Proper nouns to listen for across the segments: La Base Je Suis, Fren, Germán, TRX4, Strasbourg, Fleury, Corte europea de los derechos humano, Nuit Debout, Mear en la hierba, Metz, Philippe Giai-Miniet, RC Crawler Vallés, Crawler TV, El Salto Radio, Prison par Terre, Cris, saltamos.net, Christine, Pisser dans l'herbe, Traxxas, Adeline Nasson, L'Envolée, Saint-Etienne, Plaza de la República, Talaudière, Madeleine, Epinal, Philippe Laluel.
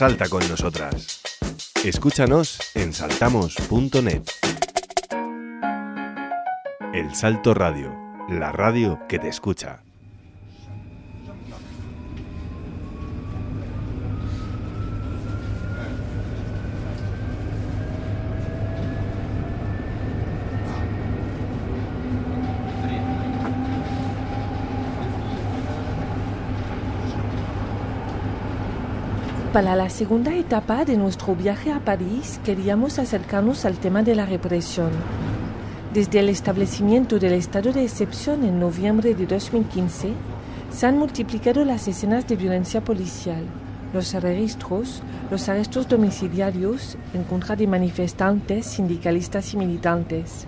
Salta con nosotras. Escúchanos en saltamos.net. El Salto Radio, la radio que te escucha. Para la segunda etapa de nuestro viaje a París, queríamos acercarnos al tema de la represión. Desde el establecimiento del estado de excepción en noviembre de 2015, se han multiplicado las escenas de violencia policial, los registros, los arrestos domiciliarios en contra de manifestantes, sindicalistas y militantes.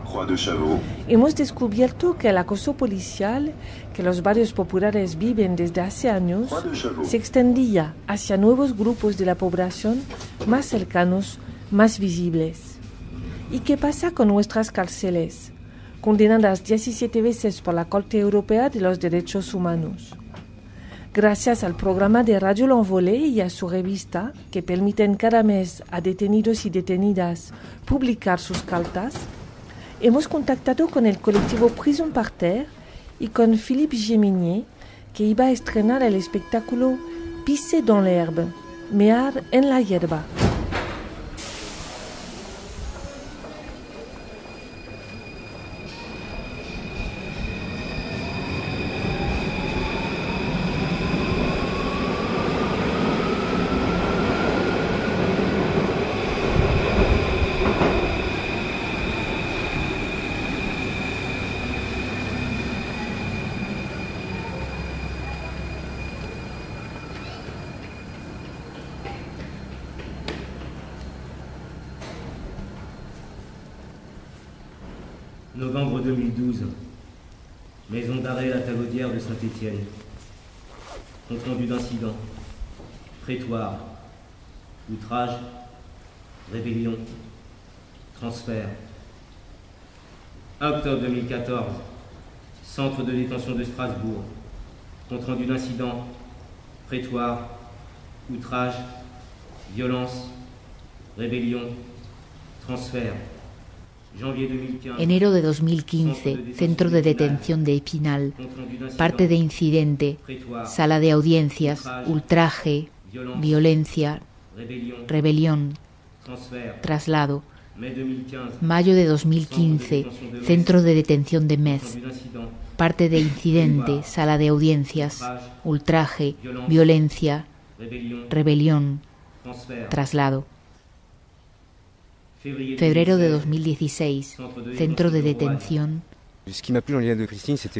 Hemos descubierto que el acoso policial que los barrios populares viven desde hace años se extendía hacia nuevos grupos de la población más cercanos, más visibles. ¿Y qué pasa con nuestras cárceles, condenadas 17 veces por la Corte Europea de los Derechos Humanos? Gracias al programa de Radio L'Envolée y a su revista, que permiten cada mes a detenidos y detenidas publicar sus cartas, hemos contactado con el colectivo Prison par Terre y con Philippe Giai-Miniet, que iba a estrenar el espectáculo Pisser dans l'herbe, Mear en la hierba. Novembre 2012, maison d'arrêt la Talaudière de Saint-Etienne. Compte rendu d'incident, prétoire, outrage, rébellion, transfert. 1 octobre 2014, centre de détention de Strasbourg. Compte rendu d'incident, prétoire, outrage, violence, rébellion, transfert. Enero de 2015, centro de detención de Epinal, parte de incidente, sala de audiencias, ultraje, violencia, rebelión, traslado. Mayo de 2015, centro de detención de Metz, parte de incidente, sala de audiencias, ultraje, violencia, rebelión, traslado. Febrero de 2016, centro de detención.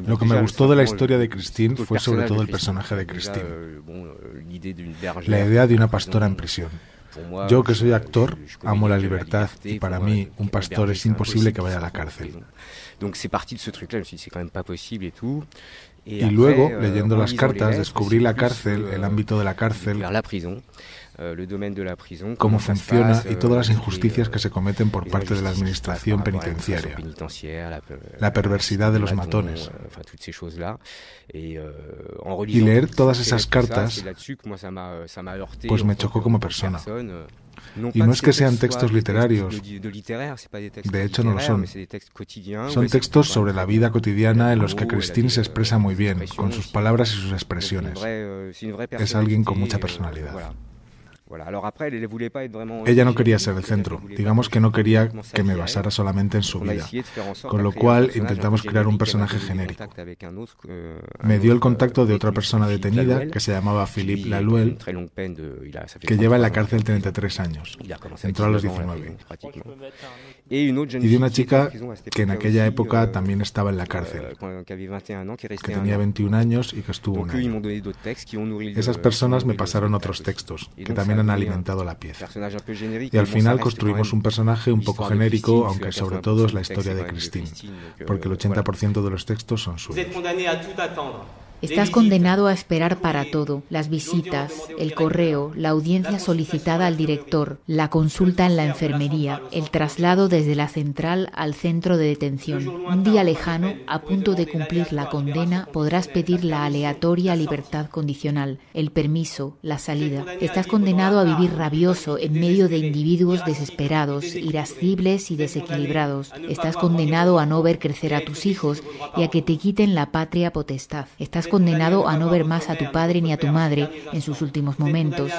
Lo que me gustó de la historia de Christine fue sobre todo el personaje de Christine, la idea de una pastora en prisión. Yo, que soy actor, amo la libertad y para mí un pastor es imposible que vaya a la cárcel. Y luego, leyendo las cartas, descubrí la cárcel, el ámbito de la cárcel, cómo funciona y todas las injusticias que se cometen por parte de la administración penitenciaria, la perversidad de los matones. Y leer todas esas cartas, pues me chocó como persona. Y no es que sean textos literarios, de hecho no lo son. Son textos sobre la vida cotidiana en los que Christine se expresa muy bien, con sus palabras y sus expresiones. Es alguien con mucha personalidad. Ella no quería ser el centro, digamos que no quería que me basara solamente en su vida, con lo cual intentamos crear un personaje genérico. Me dio el contacto de otra persona detenida que se llamaba Philippe Laluel, que lleva en la cárcel 33 años, entró a los 19, y de una chica que en aquella época también estaba en la cárcel, que tenía 21 años y que estuvo un año. Esas personas me pasaron otros textos, que también han alimentado la pieza. Y al final construimos un personaje un poco genérico, aunque sobre todo es la historia de Christine, porque el 80% de los textos son suyos. Estás condenado a esperar para todo: las visitas, el correo, la audiencia solicitada al director, la consulta en la enfermería, el traslado desde la central al centro de detención. Un día lejano, a punto de cumplir la condena, podrás pedir la aleatoria libertad condicional, el permiso, la salida. Estás condenado a vivir rabioso en medio de individuos desesperados, irascibles y desequilibrados. Estás condenado a no ver crecer a tus hijos y a que te quiten la patria potestad. Estás condenado a no ver más a tu padre ni a tu madre en sus últimos momentos.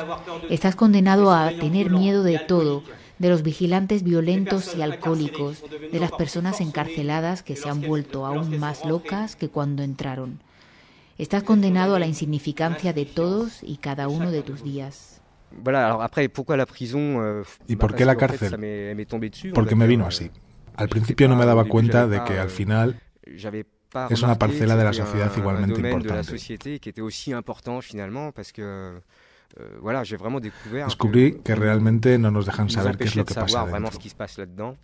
Estás condenado a tener miedo de todo, de los vigilantes violentos y alcohólicos, de las personas encarceladas que se han vuelto aún más locas que cuando entraron. Estás condenado a la insignificancia de todos y cada uno de tus días. ¿Y por qué la cárcel? Porque me vino así. Al principio no me daba cuenta de que al final es una parcela de la sociedad igualmente importante. Descubrí que realmente no nos dejan saber qué es lo que pasa dentro.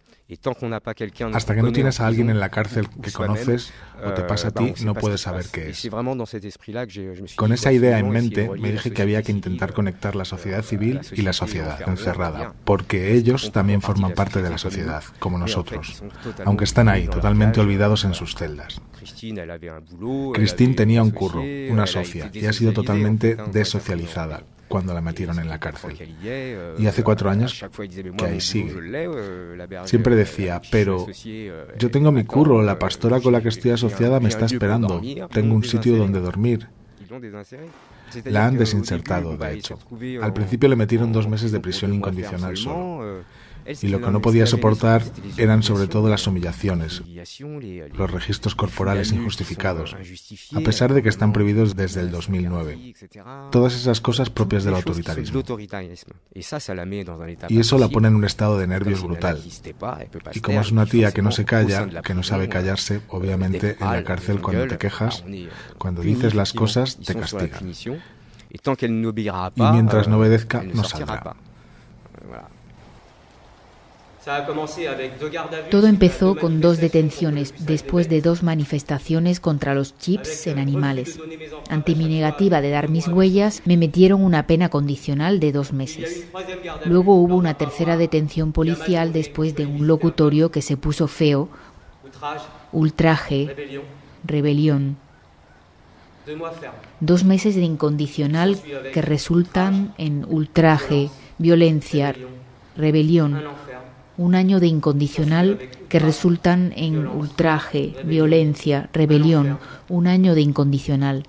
Hasta que no tienes a alguien en la cárcel que conoces o te pasa a ti, no puedes saber qué es. Con esa idea en mente, me dije que había que intentar conectar la sociedad civil y la sociedad encerrada, porque ellos también forman parte de la sociedad, como nosotros, aunque están ahí, totalmente olvidados en sus celdas. Christine tenía un curro, una socia, y ha sido totalmente desocializada cuando la metieron en la cárcel. Y hace 4 años que ahí sigue. Siempre decía, pero yo tengo mi curro, la pastora con la que estoy asociada me está esperando, tengo un sitio donde dormir. La han desinsertado, de hecho. Al principio le metieron 2 meses de prisión incondicional solo. Y lo que no podía soportar eran sobre todo las humillaciones, los registros corporales injustificados, a pesar de que están prohibidos desde el 2009. Todas esas cosas propias del autoritarismo. Y eso la pone en un estado de nervios brutal. Y como es una tía que no se calla, que no sabe callarse, obviamente en la cárcel cuando te quejas, cuando dices las cosas, te castigan. Y mientras no obedezca, no saldrá. Todo empezó con 2 detenciones después de 2 manifestaciones contra los chips en animales. Ante mi negativa de dar mis huellas, me metieron una pena condicional de 2 meses. Luego hubo una 3ª detención policial después de un locutorio que se puso feo, ultraje, rebelión. 2 meses de incondicional que resultan en ultraje, violencia, rebelión. 1 año de incondicional que resultan en ultraje, violencia, rebelión. 1 año de incondicional.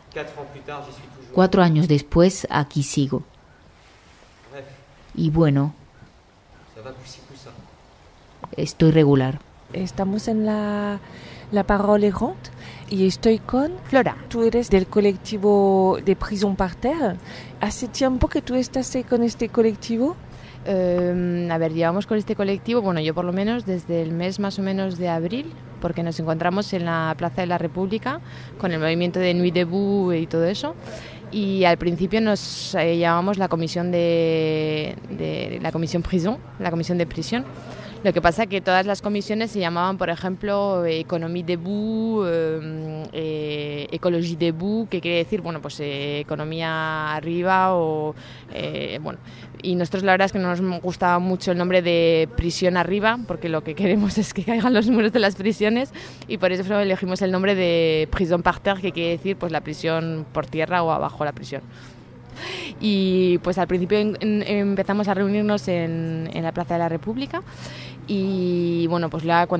4 años después, aquí sigo. Y bueno, estoy regular. Estamos en la Parole Errante y estoy con Flora. Tú eres del colectivo de Prison par Terre. ¿Hace tiempo que tú estás con este colectivo? Llevamos con este colectivo, yo por lo menos desde el mes más o menos de abril, porque nos encontramos en la Plaza de la República con el movimiento de Nuit Debout y todo eso, y al principio nos llamamos la comisión de prisión. Lo que pasa es que todas las comisiones se llamaban, por ejemplo, Économie Debout, Écologie Debout, que quiere decir, economía arriba o... Y nosotros la verdad es que no nos gustaba mucho el nombre de prisión arriba, porque lo que queremos es que caigan los muros de las prisiones, y por eso elegimos el nombre de Prison par Terre, que quiere decir la prisión por tierra o abajo la prisión. Y al principio empezamos a reunirnos en la Plaza de la República, y cuando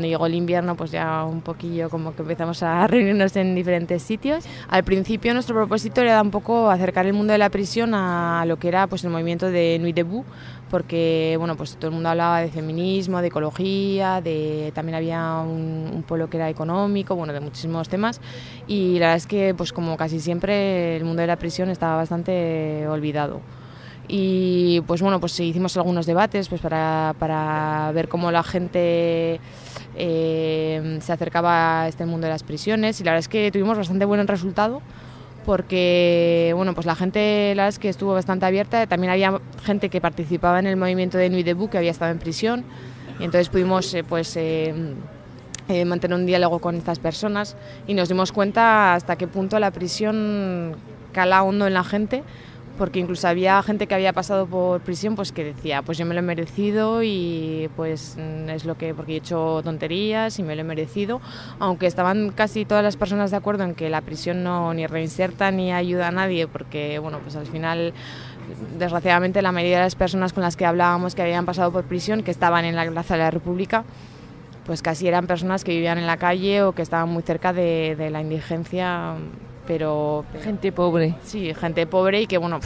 llegó el invierno ya un poquillo como que empezamos a reunirnos en diferentes sitios. Al principio nuestro propósito era un poco acercar el mundo de la prisión a lo que era el movimiento de Nuit Debout, porque todo el mundo hablaba de feminismo, de ecología, también había un polo que era económico, de muchísimos temas, y la verdad es que como casi siempre el mundo de la prisión estaba bastante olvidado. Y hicimos algunos debates para ver cómo la gente se acercaba a este mundo de las prisiones, y la verdad es que tuvimos bastante buen resultado, porque la gente, la verdad es que estuvo bastante abierta. También había gente que participaba en el movimiento de Nuit Debout que había estado en prisión, y entonces pudimos mantener un diálogo con estas personas, y nos dimos cuenta hasta qué punto la prisión cala hondo en la gente, porque incluso había gente que había pasado por prisión pues que decía, pues yo me lo he merecido y pues es lo que, porque he hecho tonterías y me lo he merecido, aunque estaban casi todas las personas de acuerdo en que la prisión no ni reinserta ni ayuda a nadie, porque bueno, pues al final desgraciadamente la mayoría de las personas con las que hablábamos que habían pasado por prisión, que estaban en la Plaza de la República, pues casi eran personas que vivían en la calle o que estaban muy cerca de la indigencia. Pero gente pobre. Sí, gente pobre, y que bueno,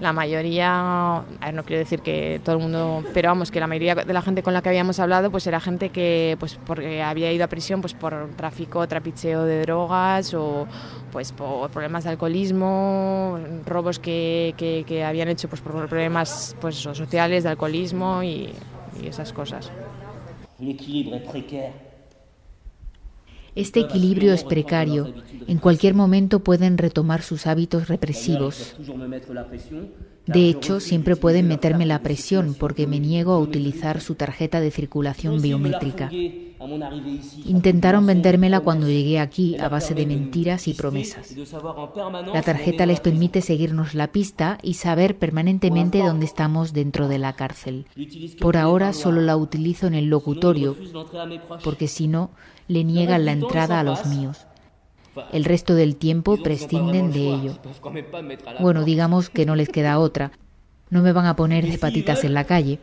la mayoría, no quiero decir que todo el mundo, pero vamos, que la mayoría de la gente con la que habíamos hablado pues era gente que pues porque había ido a prisión pues por tráfico, trapicheo de drogas, o pues por problemas de alcoholismo, robos que habían hecho pues por problemas pues sociales, de alcoholismo y esas cosas. El equilibrio es precario. Este equilibrio es precario. En cualquier momento pueden retomar sus hábitos represivos. De hecho, siempre pueden meterme la presión porque me niego a utilizar su tarjeta de circulación biométrica. Intentaron vendérmela cuando llegué aquí a base de mentiras y promesas. La tarjeta les permite seguirnos la pista y saber permanentemente dónde estamos dentro de la cárcel. Por ahora solo la utilizo en el locutorio porque si no, le niegan la entrada a los míos. El resto del tiempo prescinden de ello. Bueno, digamos que no les queda otra. No me van a poner de patitas en la calle.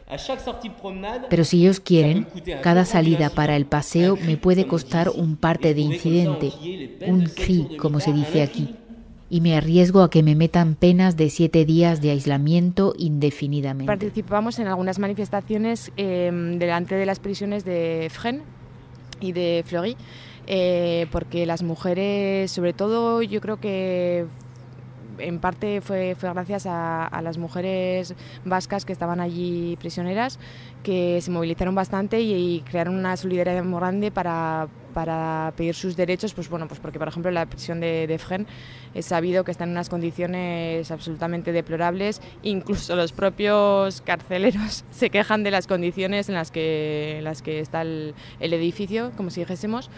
Pero si ellos quieren, cada salida para el paseo me puede costar un parte de incidente, un CRI, como se dice aquí. Y me arriesgo a que me metan penas de 7 días de aislamiento indefinidamente. Participamos en algunas manifestaciones delante de las prisiones de Fren y de Fleury, porque las mujeres, sobre todo, yo creo que en parte fue gracias a las mujeres vascas que estaban allí prisioneras, que se movilizaron bastante y crearon una solidaridad muy grande para pedir sus derechos, pues bueno, pues porque por ejemplo la prisión de Fren es sabido que está en unas condiciones absolutamente deplorables, incluso los propios carceleros se quejan de las condiciones en las que está el edificio, como si dijésemos.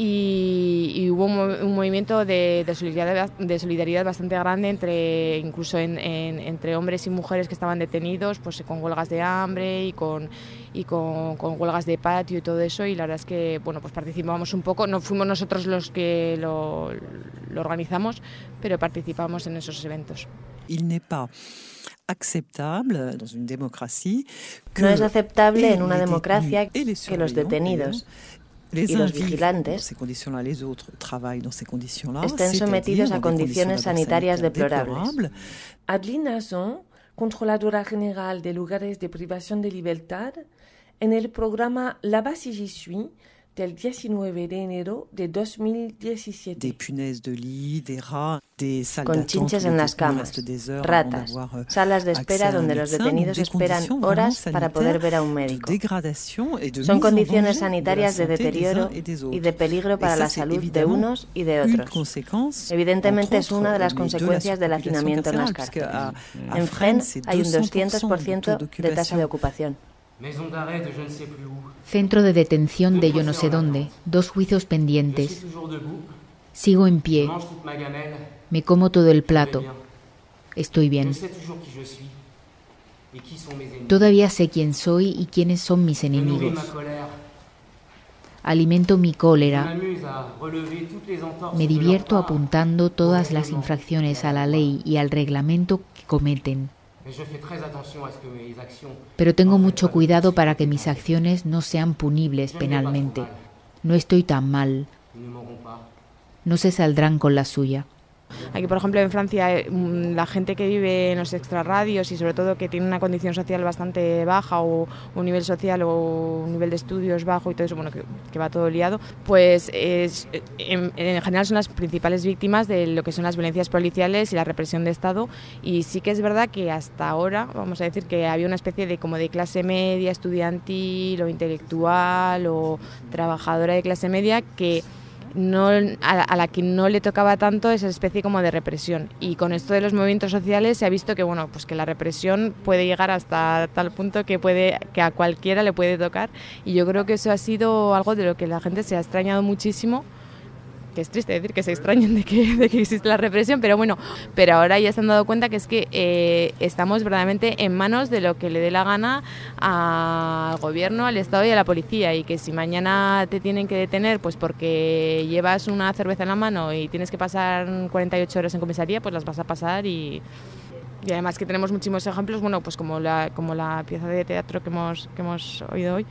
Y hubo un movimiento de solidaridad bastante grande entre hombres y mujeres que estaban detenidos, pues con huelgas de hambre y con huelgas de patio y todo eso, y la verdad es que bueno, pues participamos un poco, no fuimos nosotros los que lo organizamos, pero participamos en esos eventos. No es aceptable en una democracia que los detenidos y los vigilantes estén sometidos a condiciones sanitarias deplorables. Adeline Nasson, controladora general de lugares de privación de libertad, en el programa La Base Je Suis, del 19 de enero de 2017. Con chinches en las camas, ratas, salas de espera donde los detenidos esperan horas para poder ver a un médico. Son condiciones sanitarias de deterioro y de peligro para la salud de unos y de otros. Evidentemente es una de las consecuencias del hacinamiento en las cárceles. En Fren hay un 200% de tasa de ocupación. Centro de detención de yo no sé dónde, 2 juicios pendientes. Sigo en pie, me como todo el plato, estoy bien. Todavía sé quién soy y quiénes son mis enemigos. Alimento mi cólera, me divierto apuntando todas las infracciones a la ley y al reglamento que cometen. Pero tengo mucho cuidado para que mis acciones no sean punibles penalmente. No estoy tan mal. No se saldrán con la suya. Aquí, por ejemplo, en Francia, la gente que vive en los extrarradios y sobre todo que tiene una condición social bastante baja o un nivel social o un nivel de estudios bajo y todo eso, bueno, que va todo liado, pues en general son las principales víctimas de lo que son las violencias policiales y la represión de Estado. Y sí que es verdad que hasta ahora, vamos a decir que había una especie de como de clase media, estudiantil o intelectual o trabajadora de clase media que no, a la que no le tocaba tanto esa especie como de represión. Y con esto de los movimientos sociales se ha visto que, bueno, pues que la represión puede llegar hasta tal punto que puede, que a cualquiera le puede tocar, y yo creo que eso ha sido algo de lo que la gente se ha extrañado muchísimo. Que es triste decir que se extrañen de que existe la represión, pero bueno, pero ahora ya se han dado cuenta que es que estamos verdaderamente en manos de lo que le dé la gana al gobierno, al Estado y a la policía, y que si mañana te tienen que detener pues porque llevas una cerveza en la mano y tienes que pasar 48 horas en comisaría, pues las vas a pasar. Y además que tenemos muchísimos ejemplos, bueno, pues como la pieza de teatro que hemos oído hoy,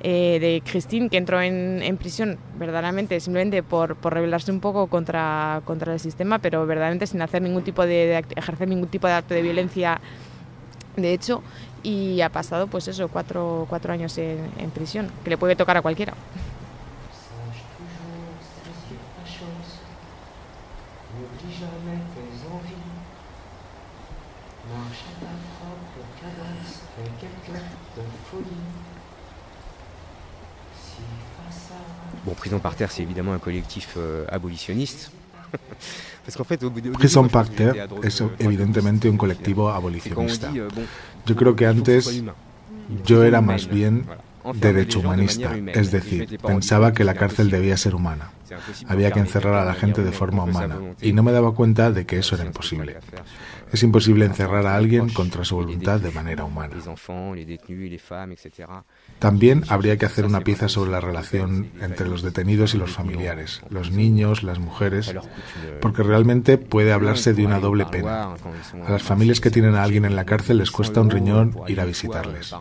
de Christine, que entró en prisión verdaderamente simplemente por rebelarse un poco contra el sistema, pero verdaderamente sin hacer ningún tipo de ejercer ningún tipo de acto de violencia de hecho, y ha pasado pues eso, cuatro años en prisión, que le puede tocar a cualquiera. Bon, Prison par Terre, c'est évidemment un collectif abolitionniste. Prison par Terre es evidentemente un colectivo abolicionista. Yo creo que antes yo era más bien derecho humanista, es decir, pensaba que la cárcel debía ser humana. Había que encerrar a la gente de forma humana y no me daba cuenta de que eso era imposible. Es imposible encerrar a alguien contra su voluntad de manera humana. También habría que hacer una pieza sobre la relación entre los detenidos y los familiares, los niños, las mujeres, porque realmente puede hablarse de una doble pena. A las familias que tienen a alguien en la cárcel les cuesta un riñón ir a visitarles.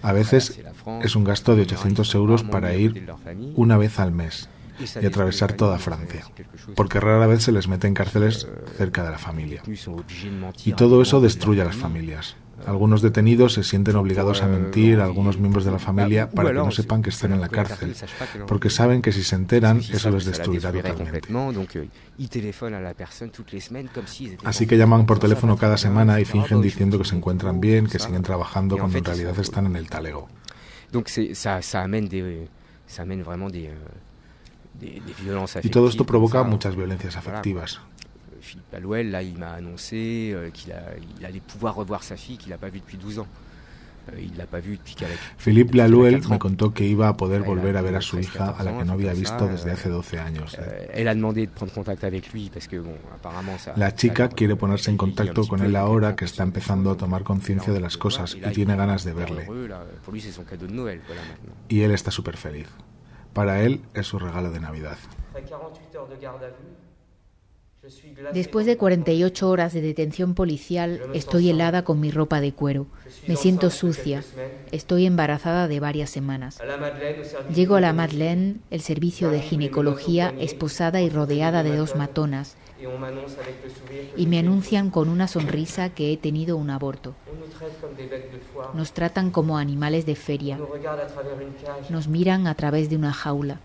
A veces es un gasto de 800 € para ir una vez al mes y atravesar toda Francia, porque rara vez se les mete en cárceles cerca de la familia. Y todo eso destruye a las familias. Algunos detenidos se sienten obligados a mentir a algunos miembros de la familia para que no sepan que están en la cárcel, porque saben que si se enteran eso les destruirá totalmente. Así que llaman por teléfono cada semana y fingen diciendo que se encuentran bien, que siguen trabajando, cuando en realidad están en el talego. Y todo esto provoca muchas violencias afectivas. Philippe Laluel, là, il m'a annoncé qu'il allait pouvoir revoir sa fille qu'il n'a pas vue depuis 12 ans. Il l'a pas vue depuis qu'elle a 4 ans. Philippe Laluel me contó que iba a poder volver a ver a su hija, a la que no había visto desde hace 12 años. Elle a demandé de prendre contact avec lui parce que bon, apparemment ça. La chica quiere ponerse en contacto con él ahora que está empezando a tomar conciencia de las cosas y tiene ganas de verle. Pour lui, c'est son cadeau de Noël, voilà maintenant. Y él está súper feliz. Para él es su regalo de Navidad. Después de 48 horas de detención policial, estoy helada con mi ropa de cuero. Me siento sucia. Estoy embarazada de varias semanas. Llego a la Madeleine, el servicio de ginecología, esposada y rodeada de dos matonas, y me anuncian con una sonrisa que he tenido un aborto. Nos tratan como animales de feria. Nos miran a través de una jaula.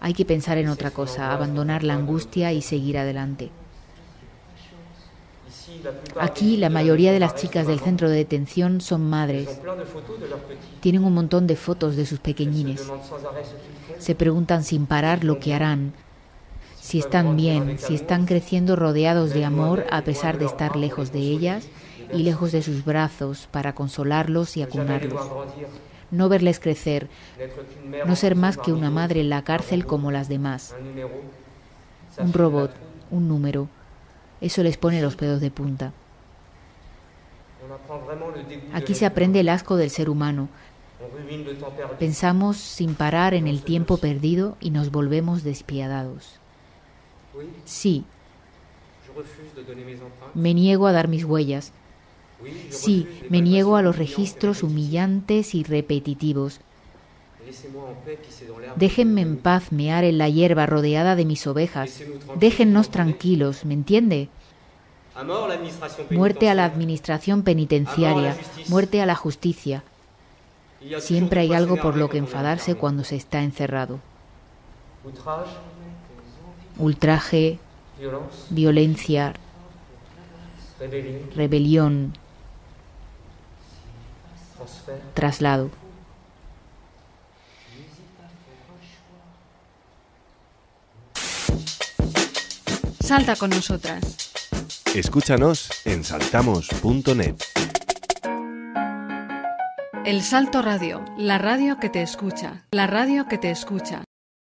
Hay que pensar en otra cosa, abandonar la angustia y seguir adelante. Aquí la mayoría de las chicas del centro de detención son madres. Tienen un montón de fotos de sus pequeñines. Se preguntan sin parar lo que harán, si están bien, si están creciendo rodeados de amor a pesar de estar lejos de ellas y lejos de sus brazos para consolarlos y acunarlos. No verles crecer, no ser más que una madre en la cárcel como las demás. Un robot, un número, eso les pone los pelos de punta. Aquí se aprende el asco del ser humano. Pensamos sin parar en el tiempo perdido y nos volvemos despiadados. Sí, me niego a dar mis huellas. Sí, me niego a los registros humillantes y repetitivos. Déjenme en paz mear en la hierba rodeada de mis ovejas. Déjennos tranquilos, ¿me entiende? Muerte a la administración penitenciaria, muerte a la justicia. Siempre hay algo por lo que enfadarse cuando se está encerrado. Ultraje, violencia, rebelión, traslado. Salta con nosotras. Escúchanos en saltamos.net. El Salto Radio, la radio que te escucha, la radio que te escucha.